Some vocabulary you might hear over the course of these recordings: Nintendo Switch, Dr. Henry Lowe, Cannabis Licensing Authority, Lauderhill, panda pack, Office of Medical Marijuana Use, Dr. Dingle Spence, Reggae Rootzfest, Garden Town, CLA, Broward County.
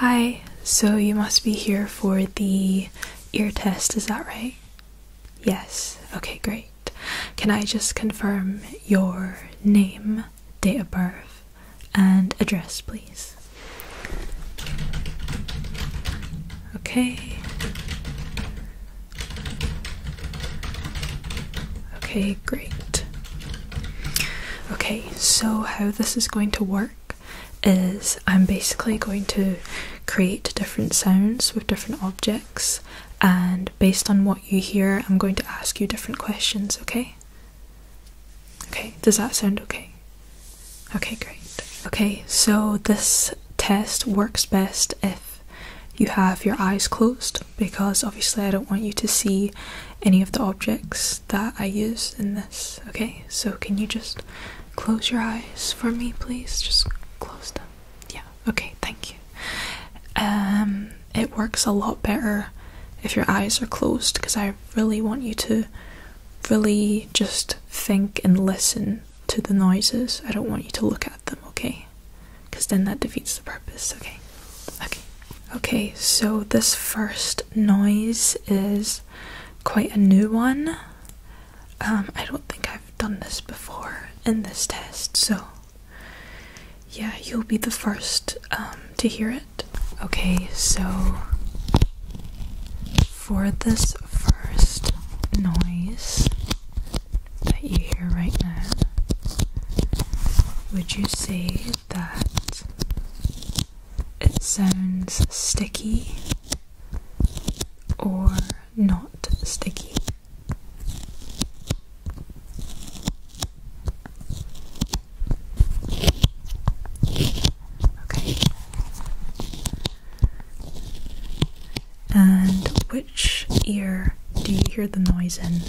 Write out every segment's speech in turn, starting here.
Hi, so you must be here for the ear test, is that right? Yes, okay, great. Can I just confirm your name, date of birth, and address, please? Okay. Okay, great. Okay, so how this is going to work is I'm basically going to create different sounds with different objects, and based on what you hear, I'm going to ask you different questions, okay? Okay, does that sound okay? Okay, great. Okay, so this test works best if you have your eyes closed, because obviously I don't want you to see any of the objects that I use in this, okay? So can you just close your eyes for me, please? Just close them. Yeah, okay, thank you. It works a lot better if your eyes are closed, because I really want you to really just think and listen to the noises. I don't want you to look at them, okay? Because then that defeats the purpose, okay? Okay. Okay, so this first noise is quite a new one. I don't think I've done this before in this test, so yeah, you'll be the first to hear it. Okay, so for this first noise that you hear right now, would you say that it sounds sticky or not sticky? Ear, do you hear the noise in?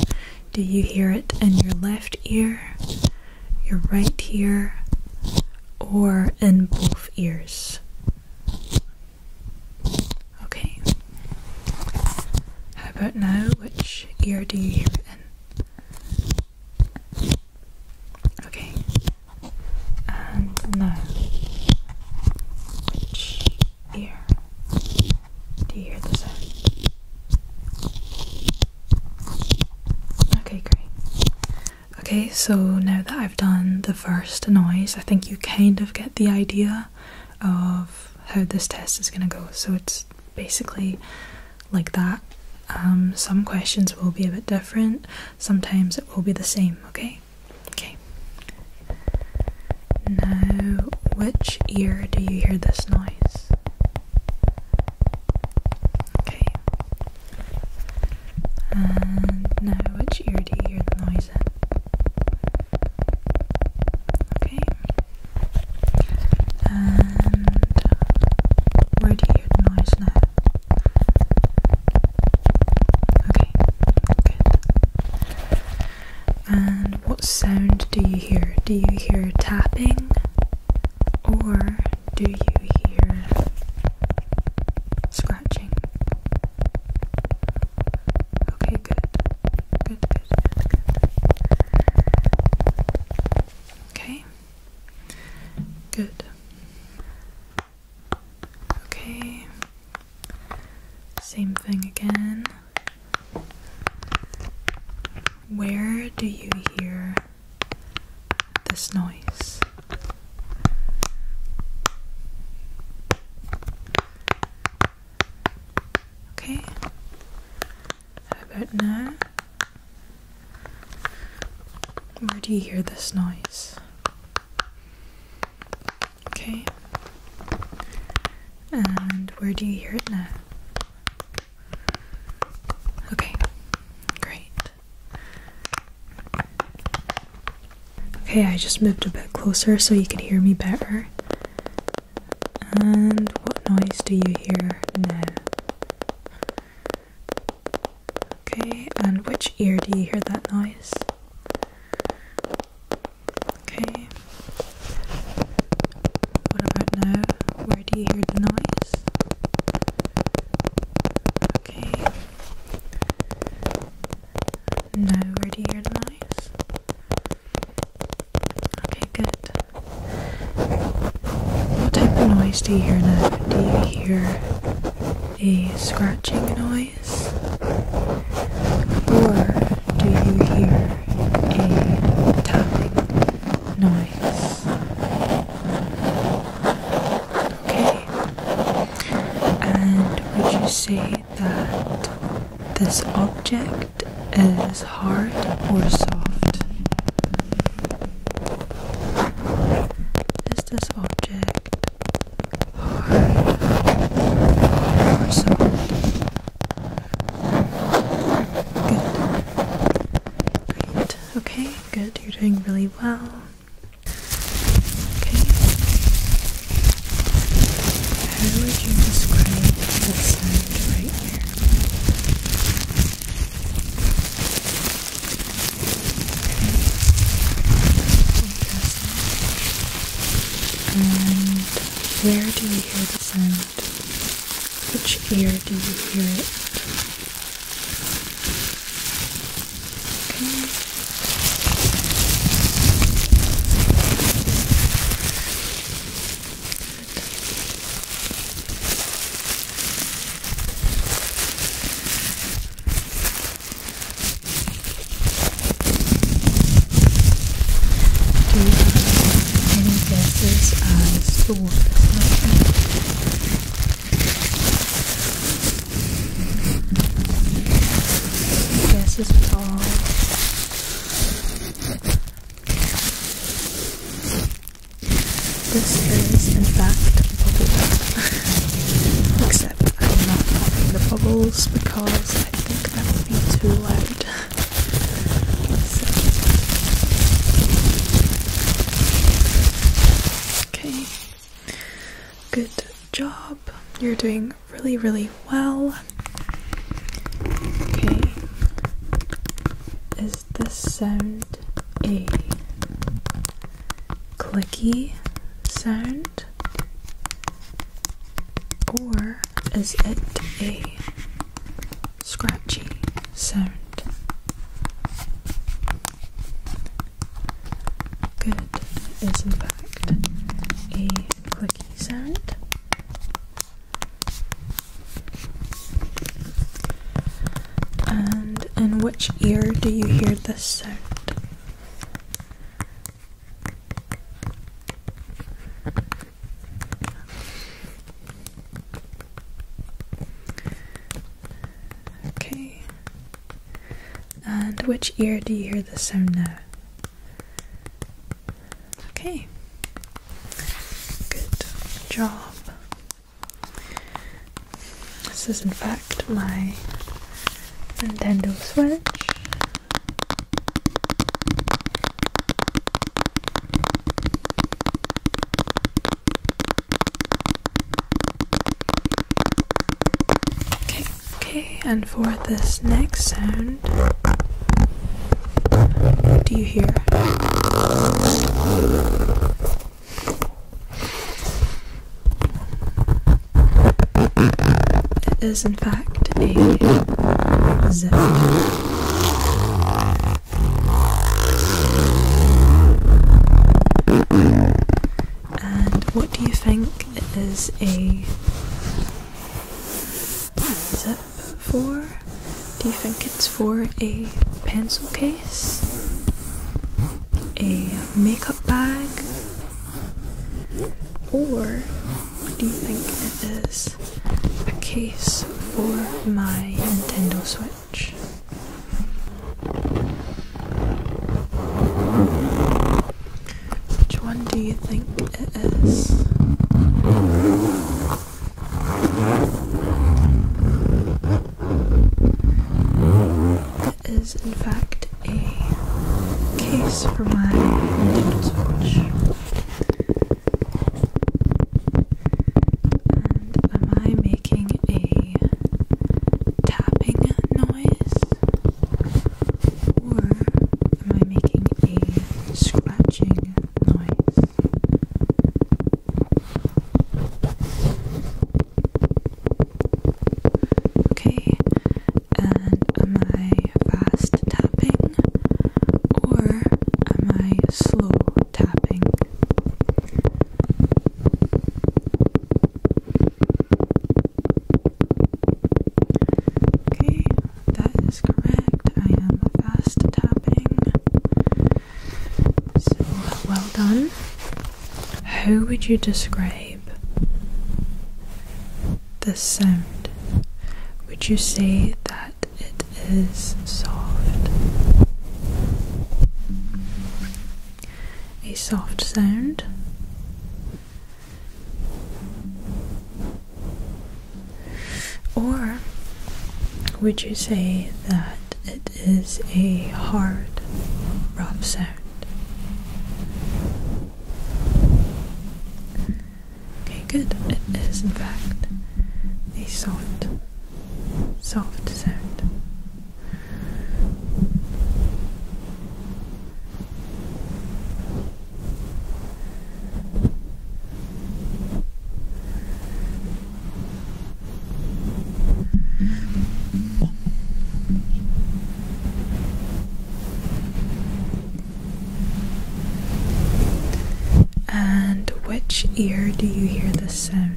Do you hear it in your left ear, your right ear, or in both ears? Okay. How about now? Which ear do you hear it in? Okay. And now, which ear do you hear the sound? Okay, so now that I've done the first noise, I think you kind of get the idea of how this test is going to go. So it's basically like that. Some questions will be a bit different, sometimes it will be the same, okay? Okay. Now, which ear do you hear this noise? Okay. And now, which ear do you hear the noise in? Do you hear tapping, or do you hear scratching? Okay, good. Okay, good. Okay, same thing again. Where do you hear this noise? Okay, how about now? Where do you hear this noise? Okay, and where do you hear it now? Okay, I just moved a bit closer so you could hear me better. And what noise do you hear now? Okay, and which ear do you hear that noise? Okay. What about now? Where do you hear the noise? Okay. Now, where do you hear the noise? Good. What type of noise noise do you hear now? Do you hear a scratching noise? Or do you hear a tapping noise? Okay. And would you say that this object is hard or soft? Is this object hard or soft? Good. Great. Okay, good. You're doing really well. Okay. How would you describe this sound right here? And where do you hear the sound? Which ear do you hear it? Okay. Good. Do you have any guesses as to what this might be? At all. This is in fact a bubble. Except I'm not popping the bubbles because I think that would be too loud. So. Okay. Good job. You're doing really, really well. Is this sound a clicky sound, or is it a scratchy sound? Good, it is in fact a clicky sound. In which ear do you hear this sound? Okay. And which ear do you hear this sound now? Okay. Good job. This is in fact my Nintendo Switch. Okay, and for this next sound, what do you hear? It is in fact a zip. And what do you think it is a zip for? Do you think it's for a pencil case, a makeup bag, or do you think it is a case for my Nintendo Switch? Which one do you think it is? It is in fact a case for my Nintendo Switch. How would you describe this sound? Would you say that it is soft? A soft sound? Or would you say that it is a hard, rough sound? Good, it is in fact a soft sound. And which ear do you hear this sound?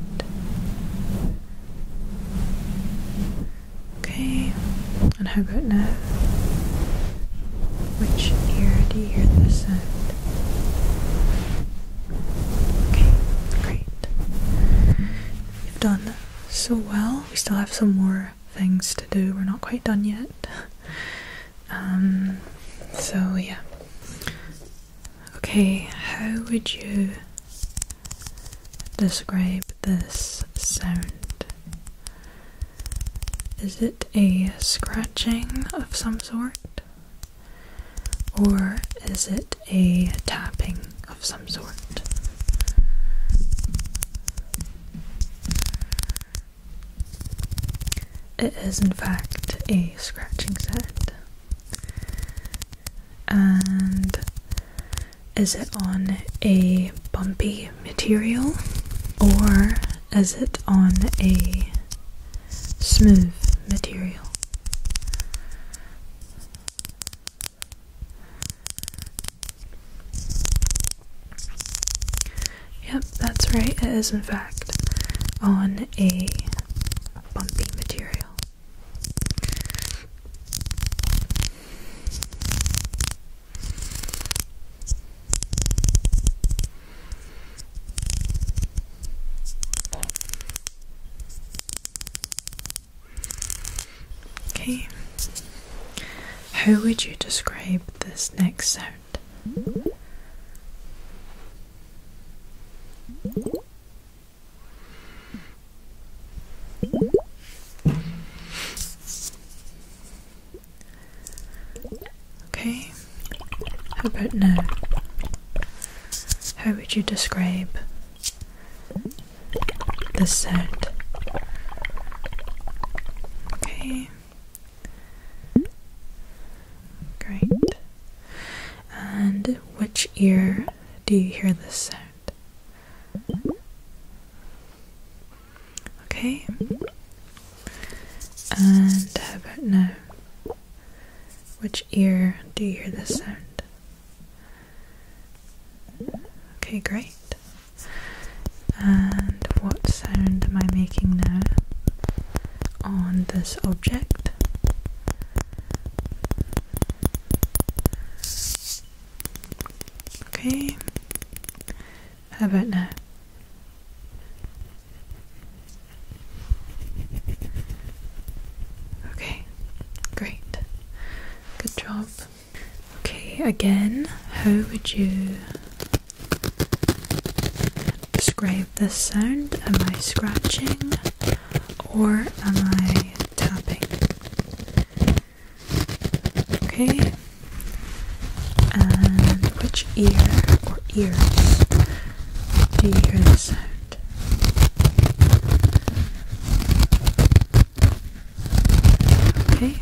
Okay, and how about now? Which ear do you hear this sound? Okay, great. You've done so well. We still have some more things to do. We're not quite done yet. So yeah. Okay, how would you describe this sound? Is it a scratching of some sort? Or is it a tapping of some sort? It is in fact a scratching sound. And is it on a bumpy material, or is it on a smooth material? Yep, that's right, it is in fact on a bumpy material. Okay, how would you describe this next sound? Okay, how about now? How would you describe this sound? Okay. Great. And which ear do you hear this sound? Okay. And how about now? Which ear do you hear this sound? Okay, great. And what sound am I making now on this object? Okay, how about now? Okay, great. Good job. Okay, again, how would you describe this sound? Am I scratching or am I tapping? Okay. Which ear or ears do you hear the sound? Okay.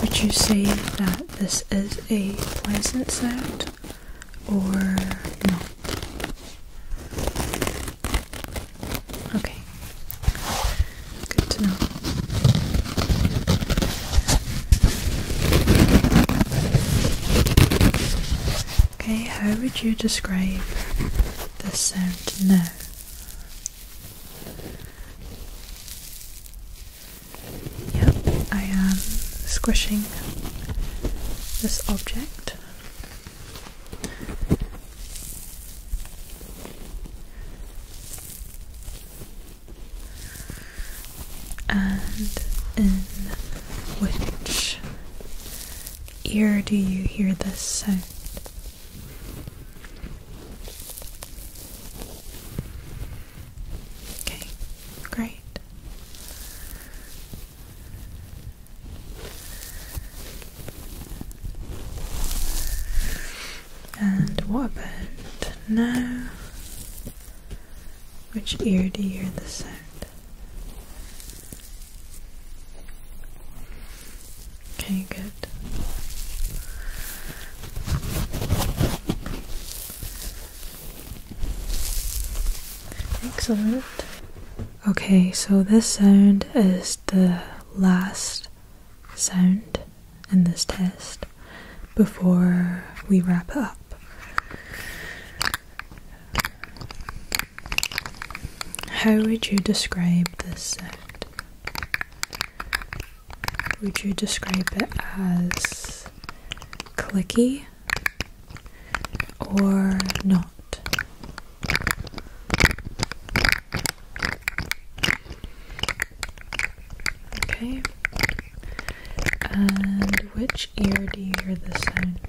Would you say that this is a pleasant sound or not? Okay. Good to know. How would you describe this sound now? Yep, I am squishing this object. And in which ear do you hear this sound? Okay, great. And what about now? Which ear do you hear this sound? Okay, good. Excellent. Okay, so this sound is the last sound in this test before we wrap it up. How would you describe this sound? Would you describe it as clicky or not? Okay. And which ear do you hear the sound?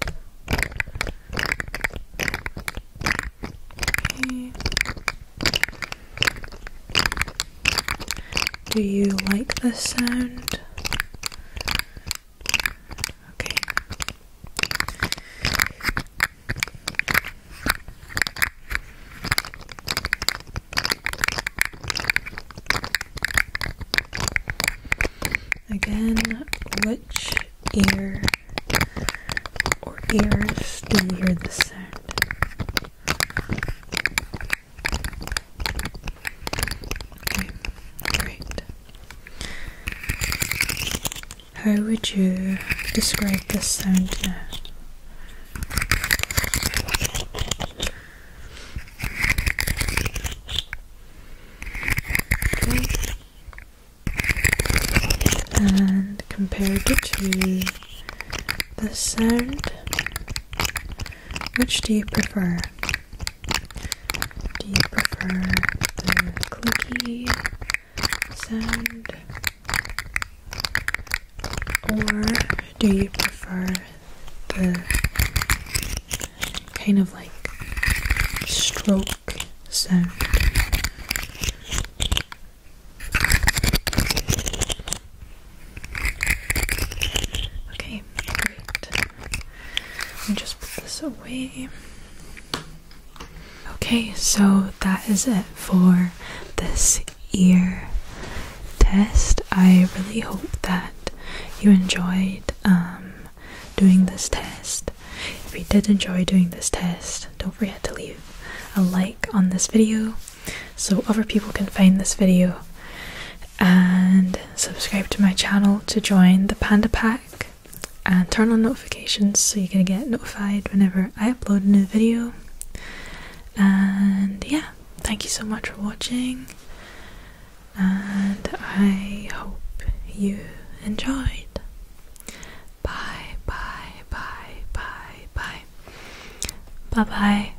Okay. Do you like this sound? Again, which ear or ears do you hear this sound? Okay, great. How would you describe this sound now? And compared to this sound, which do you prefer? Do you prefer the clicky sound, or do you prefer the kind of like stroke sound? Away. Okay, so that is it for this ear test. I really hope that you enjoyed doing this test. If you did enjoy doing this test, don't forget to leave a like on this video so other people can find this video, and subscribe to my channel to join the Panda Pack, and turn on notifications so you're gonna get notified whenever I upload a new video. And yeah, thank you so much for watching, and I hope you enjoyed. Bye bye bye bye bye bye bye.